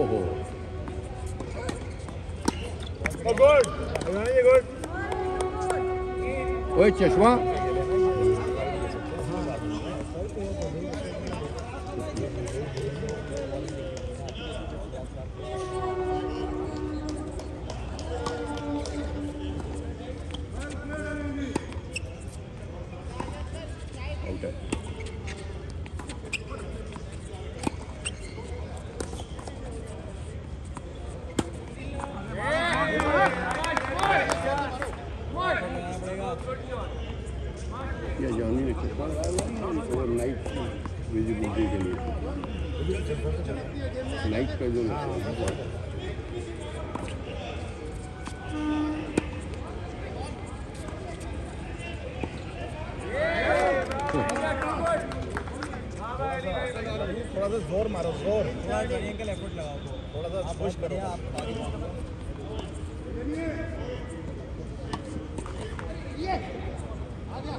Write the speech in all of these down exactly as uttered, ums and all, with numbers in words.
Oh, oh gol! Allez, gol! Oui, tiens, joint. थोड़ा सा जोर मारो, जोर थोड़ा सा एंगल एफर्ट लगाओ, थोड़ा सा पुश करो आप आगे। ये आ गया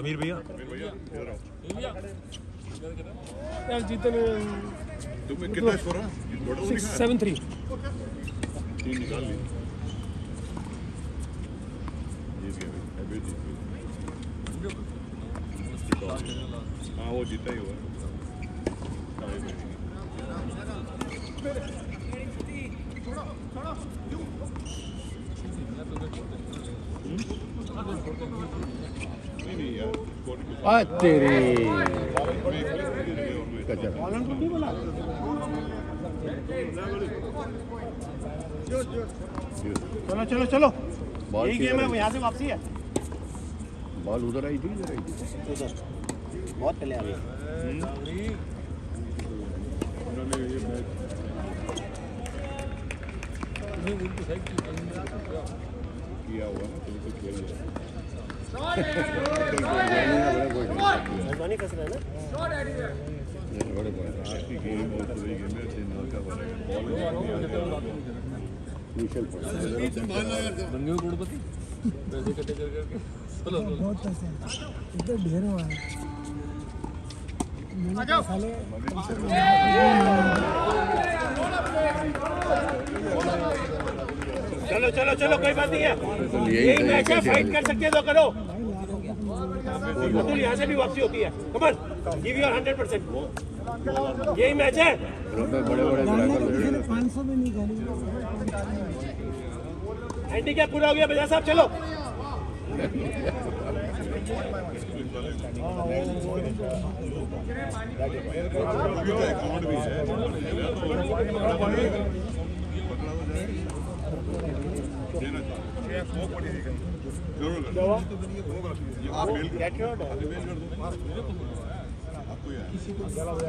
समीर भैया यार जीतन तुम्हें कितना स्कोर है? सिक्स सेवन थ्री तीन निकाल ली जीत गए अभी जीत गए। हां वो जीता ही हुआ तेरे चलो चलो चलो यही गेम है। वो यहाँ से वापसी है, बॉल उधर आई थी इधर आई थी उधर बहुत पहले आ गई। किया हुआ तो खेल गया बड़े फस रहे हैं। चलो चलो चलो कोई बात नहीं है, यही मैच है, फाइट कर सकते हैं तो करो। अतुल यहाँ से भी वापसी होती है, Kamal give your hundred percent, यही मैच है। एंटी क्या पूरा हो गया बजाज साहब? चलो आप बेल कर दो, आप बेल कर दो आपको यार।